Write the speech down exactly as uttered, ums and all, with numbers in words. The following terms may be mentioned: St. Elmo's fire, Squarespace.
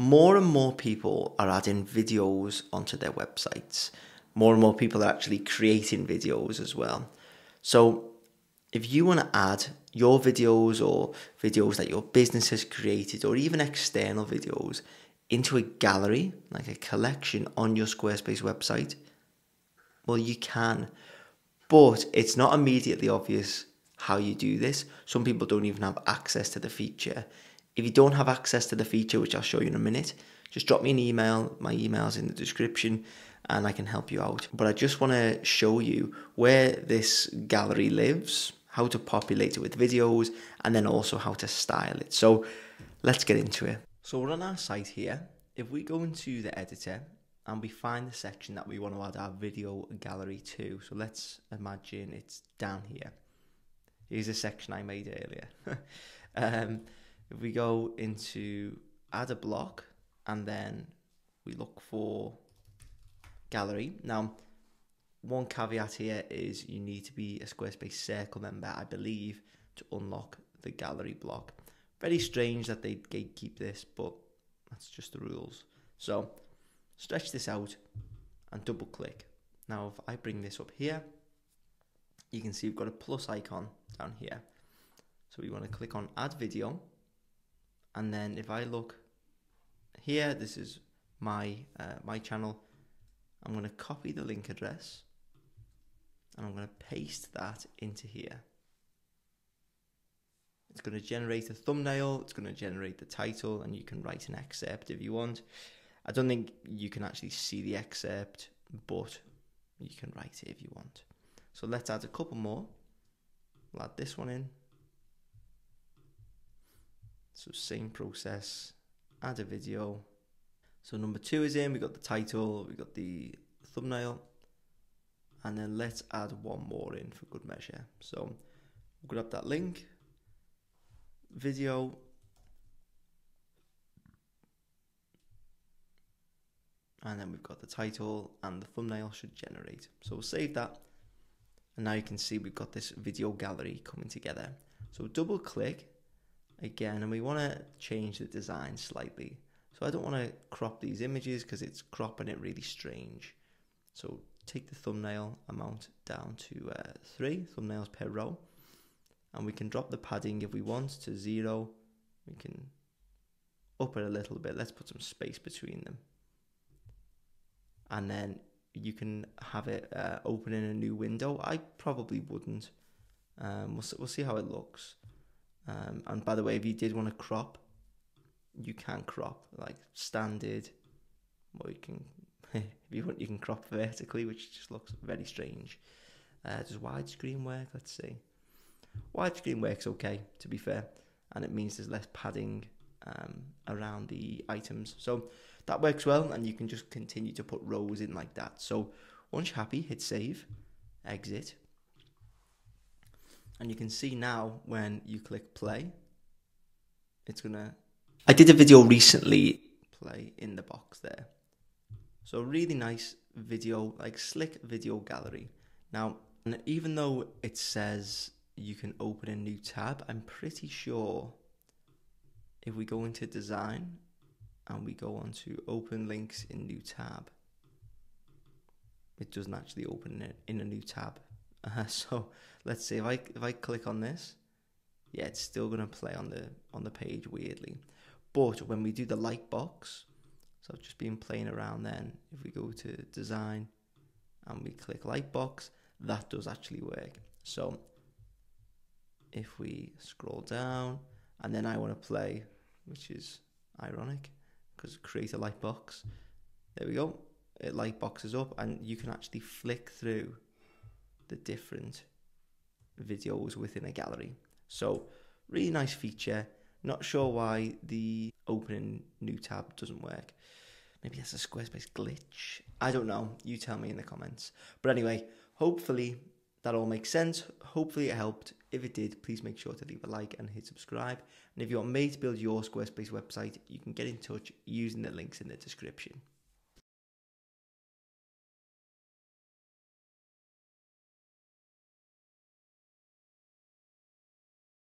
more and more people are adding videos onto their websites. More and more people are actually creating videos as well. So if you want to add your videos or videos that your business has created, or even external videos, into a gallery, like a collection on your Squarespace website, well, you can, but it's not immediately obvious how you do this. Some people don't even have access to the feature. If you don't have access to the feature, which I'll show you in a minute, just drop me an email. My email's in the description and I can help you out. But I just want to show you where this gallery lives, how to populate it with videos, and then also how to style it. So let's get into it. So we're on our site here. If we go into the editor and we find the section that we want to add our video gallery to, so let's imagine it's down here. Here's a section I made earlier. um, if we go into add a block and then we look for gallery. Now, one caveat here is you need to be a Squarespace Circle member, I believe, to unlock the gallery block. Very strange that they gatekeep this, but that's just the rules. So stretch this out and double click. Now, if I bring this up here, you can see we've got a plus icon down here. So we want to click on add video. And then if I look here, this is my, uh, my channel. I'm going to copy the link address and I'm going to paste that into here. It's going to generate a thumbnail, it's going to generate the title, and you can write an excerpt if you want. I don't think you can actually see the excerpt, but you can write it if you want. So let's add a couple more. We'll add this one in. So same process, add a video. So number two is in, we've got the title, we've got the thumbnail, and then let's add one more in for good measure. So we'll grab that link, video, and then we've got the title, and the thumbnail should generate. So we'll save that, and now you can see we've got this video gallery coming together. So double click again, and we want to change the design slightly. So I don't want to crop these images because it's cropping it really strange. So take the thumbnail amount down to uh, three thumbnails per row. And we can drop the padding if we want to zero. We can up it a little bit. Let's put some space between them. And then you can have it uh, open in a new window. I probably wouldn't. Um, we'll, we'll see how it looks. Um, and by the way, if you did want to crop, you can crop like standard, or you can, if you want, you can crop vertically, which just looks very strange. Uh, does widescreen work? Let's see. Widescreen works okay, to be fair, and it means there's less padding um, around the items. So that works well, and you can just continue to put rows in like that. So once you're happy, hit save, exit. And you can see now when you click play, it's gonna... I did a video recently, play in the box there. So really nice video, like slick video gallery. Now, and even though it says you can open a new tab, I'm pretty sure if we go into design and we go on to open links in new tab, it doesn't actually open it in a new tab. Uh, so let's see if I, if I click on this, yeah, it's still going to play on the, on the page weirdly. But when we do the light box, so I've just been playing around then, if we go to design and we click light box, that does actually work. So if we scroll down and then I want to play, which is ironic because create a light box, there we go. It light boxes up and you can actually flick through the different videos within a gallery. So really nice feature. Not sure why the opening new tab doesn't work. Maybe that's a Squarespace glitch. I don't know. You tell me in the comments. But anyway, hopefully that all makes sense. Hopefully it helped. If it did, please make sure to leave a like and hit subscribe. And if you want me to build your Squarespace website, you can get in touch using the links in the description.